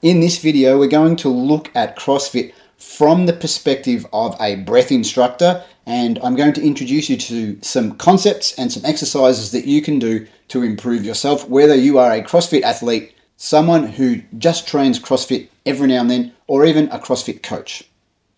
In this video, we're going to look at CrossFit from the perspective of a breath instructor, and I'm going to introduce you to some concepts and some exercises that you can do to improve yourself, whether you are a CrossFit athlete, someone who just trains CrossFit every now and then, or even a CrossFit coach.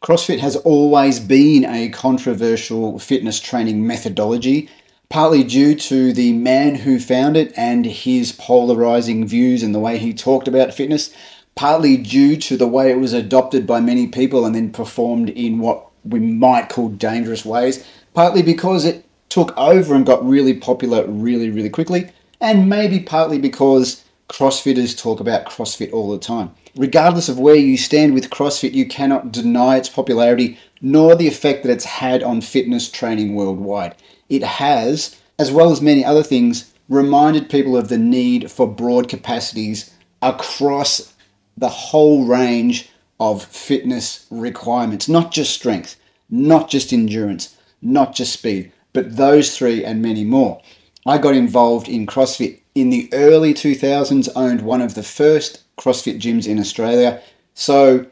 CrossFit has always been a controversial fitness training methodology, partly due to the man who founded it and his polarizing views and the way he talked about fitness, partly due to the way it was adopted by many people and then performed in what we might call dangerous ways, partly because it took over and got really popular really quickly, and maybe partly because CrossFitters talk about CrossFit all the time. Regardless of where you stand with CrossFit, you cannot deny its popularity nor the effect that it's had on fitness training worldwide. It has, as well as many other things, reminded people of the need for broad capacities across the whole range of fitness requirements, not just strength, not just endurance, not just speed, but those three and many more. I got involved in CrossFit in the early 2000s, owned one of the first CrossFit gyms in Australia. So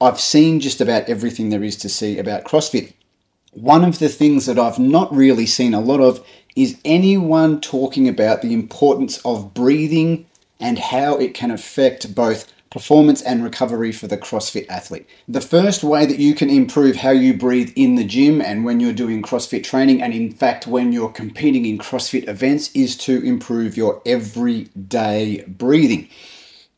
I've seen just about everything there is to see about CrossFit. One of the things that I've not really seen a lot of is anyone talking about the importance of breathing and how it can affect both performance and recovery for the CrossFit athlete. The first way that you can improve how you breathe in the gym and when you're doing CrossFit training, and in fact when you're competing in CrossFit events, is to improve your everyday breathing.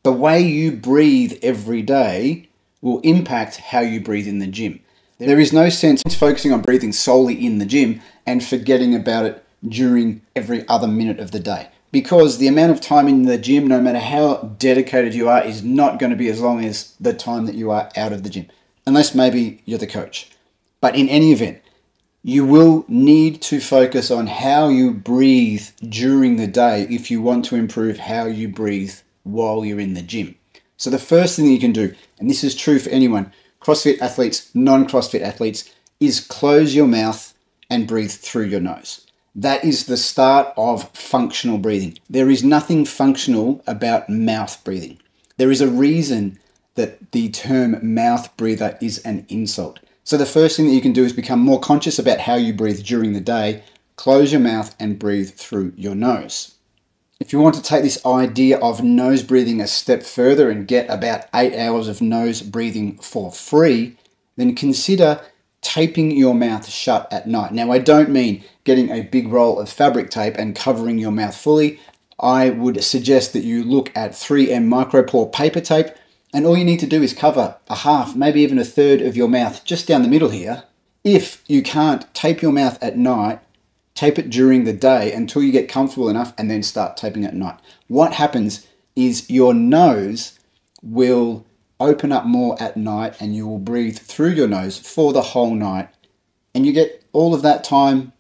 The way you breathe every day will impact how you breathe in the gym. There is no sense in focusing on breathing solely in the gym and forgetting about it during every other minute of the day, because the amount of time in the gym, no matter how dedicated you are, is not going to be as long as the time that you are out of the gym, unless maybe you're the coach. But in any event, you will need to focus on how you breathe during the day if you want to improve how you breathe while you're in the gym. So the first thing that you can do, and this is true for anyone, CrossFit athletes, non-CrossFit athletes, is close your mouth and breathe through your nose. That is the start of functional breathing. There is nothing functional about mouth breathing. There is a reason that the term mouth breather is an insult. So the first thing that you can do is become more conscious about how you breathe during the day. Close your mouth and breathe through your nose. If you want to take this idea of nose breathing a step further and get about 8 hours of nose breathing for free, then consider taping your mouth shut at night. Now, I don't mean getting a big roll of fabric tape and covering your mouth fully. I would suggest that you look at 3M Micropore paper tape, and all you need to do is cover a half, maybe even a third of your mouth just down the middle here. If you can't tape your mouth at night, tape it during the day until you get comfortable enough, and then start taping at night. What happens is your nose will open up more at night and you will breathe through your nose for the whole night, and you get all of that time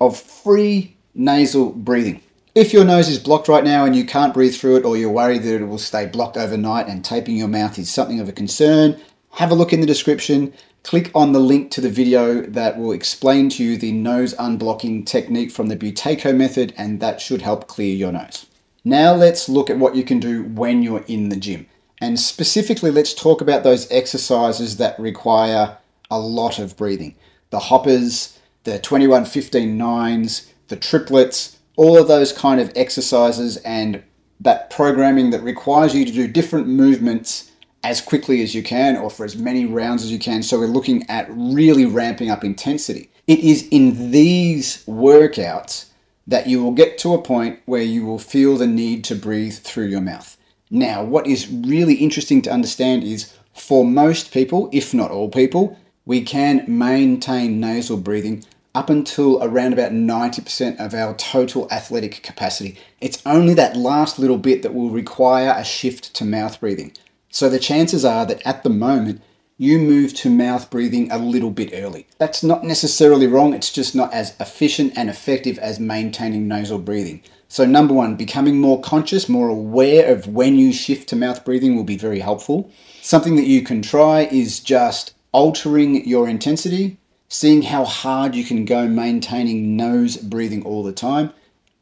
of free nasal breathing. If your nose is blocked right now and you can't breathe through it, or you're worried that it will stay blocked overnight and taping your mouth is something of a concern, have a look in the description. Click on the link to the video that will explain to you the nose unblocking technique from the Buteyko method, and that should help clear your nose. Now let's look at what you can do when you're in the gym. And specifically, let's talk about those exercises that require a lot of breathing. The hoppers, the 21, 15, 9s, the triplets, all of those kind of exercises and that programming that requires you to do different movements as quickly as you can or for as many rounds as you can. So we're looking at really ramping up intensity. It is in these workouts that you will get to a point where you will feel the need to breathe through your mouth. Now, what is really interesting to understand is for most people, if not all people, we can maintain nasal breathing up until around about 90% of our total athletic capacity. It's only that last little bit that will require a shift to mouth breathing. So the chances are that at the moment, you move to mouth breathing a little bit early. That's not necessarily wrong, it's just not as efficient and effective as maintaining nasal breathing. So number one, becoming more conscious, more aware of when you shift to mouth breathing will be very helpful. Something that you can try is just altering your intensity, seeing how hard you can go maintaining nose breathing all the time,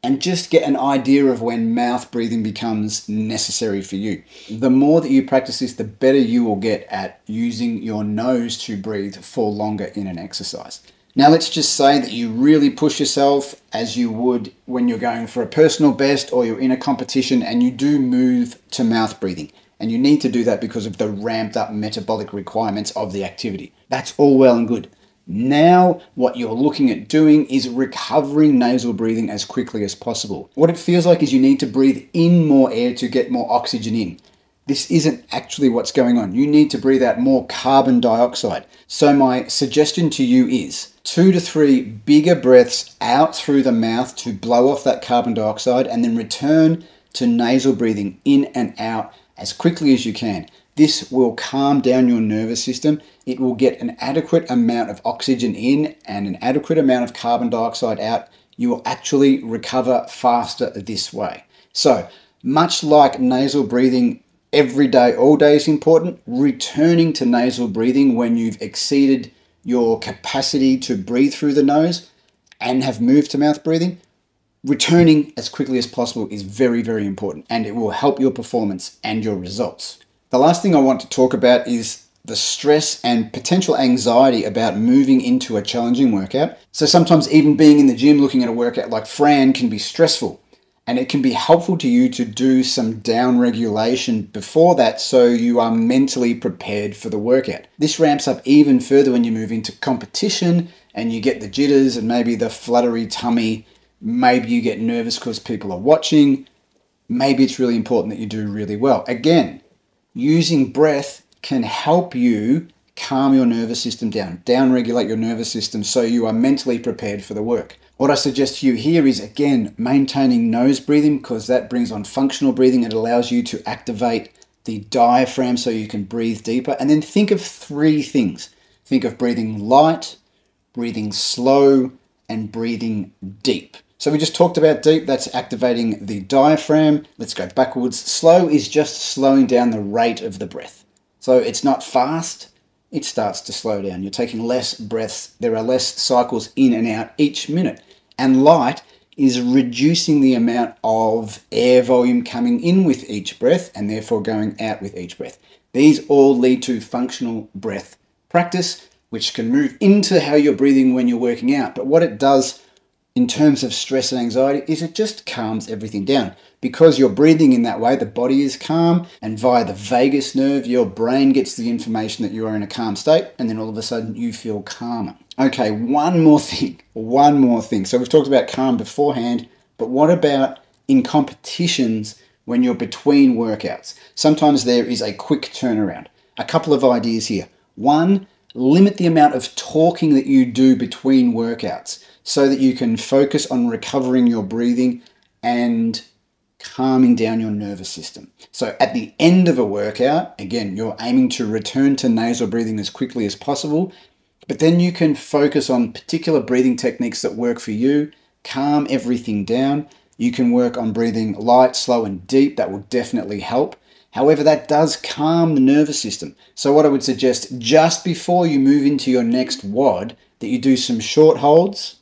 and just get an idea of when mouth breathing becomes necessary for you. The more that you practice this, the better you will get at using your nose to breathe for longer in an exercise. Now let's just say that you really push yourself as you would when you're going for a personal best or you're in a competition, and you do move to mouth breathing. And you need to do that because of the ramped up metabolic requirements of the activity. That's all well and good. Now, what you're looking at doing is recovering nasal breathing as quickly as possible. What it feels like is you need to breathe in more air to get more oxygen in. This isn't actually what's going on. You need to breathe out more carbon dioxide. So my suggestion to you is 2 to 3 bigger breaths out through the mouth to blow off that carbon dioxide, and then return to nasal breathing in and out as quickly as you can. This will calm down your nervous system. It will get an adequate amount of oxygen in and an adequate amount of carbon dioxide out. You will actually recover faster this way. So much like nasal breathing every day, all day is important, returning to nasal breathing when you've exceeded your capacity to breathe through the nose and have moved to mouth breathing, returning as quickly as possible is very, very important, and it will help your performance and your results. The last thing I want to talk about is the stress and potential anxiety about moving into a challenging workout. So sometimes even being in the gym looking at a workout like Fran can be stressful, and it can be helpful to you to do some down regulation before that so you are mentally prepared for the workout. This ramps up even further when you move into competition and you get the jitters and maybe the fluttery tummy. Maybe you get nervous because people are watching. Maybe it's really important that you do really well. Again, using breath can help you calm your nervous system down, down-regulate your nervous system so you are mentally prepared for the work. What I suggest to you here is, again, maintaining nose breathing, because that brings on functional breathing. It allows you to activate the diaphragm so you can breathe deeper. And then think of 3 things. Think of breathing light, breathing slow, and breathing deep. So we just talked about deep, that's activating the diaphragm. Let's go backwards. Slow is just slowing down the rate of the breath. So it's not fast, it starts to slow down. You're taking less breaths. There are less cycles in and out each minute. And light is reducing the amount of air volume coming in with each breath and therefore going out with each breath. These all lead to functional breath practice, which can move into how you're breathing when you're working out. But what it does in terms of stress and anxiety is it just calms everything down. Because you're breathing in that way, the body is calm, and via the vagus nerve, your brain gets the information that you are in a calm state, and then all of a sudden you feel calmer. Okay, one more thing. So we've talked about calm beforehand, but what about in competitions when you're between workouts? Sometimes there is a quick turnaround. A couple of ideas here. One, limit the amount of talking that you do between workouts, so that you can focus on recovering your breathing and calming down your nervous system. So at the end of a workout, again, you're aiming to return to nasal breathing as quickly as possible, but then you can focus on particular breathing techniques that work for you, calm everything down. You can work on breathing light, slow, and deep. That will definitely help. However, that does calm the nervous system. So what I would suggest, just before you move into your next WOD, that you do some short holds,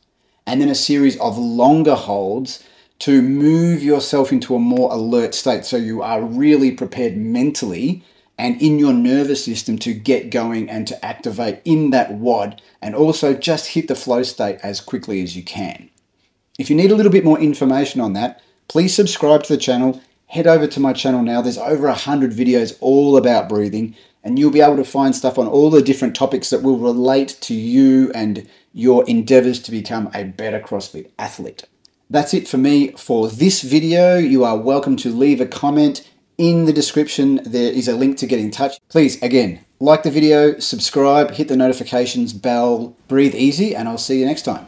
and then a series of longer holds to move yourself into a more alert state so you are really prepared mentally and in your nervous system to get going and to activate in that WOD, and also just hit the flow state as quickly as you can. If you need a little bit more information on that, please subscribe to the channel. Head over to my channel now. There's over 100 videos all about breathing, and you'll be able to find stuff on all the different topics that will relate to you and your endeavors to become a better CrossFit athlete. That's it for me for this video. You are welcome to leave a comment. In the description, there is a link to get in touch. Please, again, like the video, subscribe, hit the notifications bell, breathe easy, and I'll see you next time.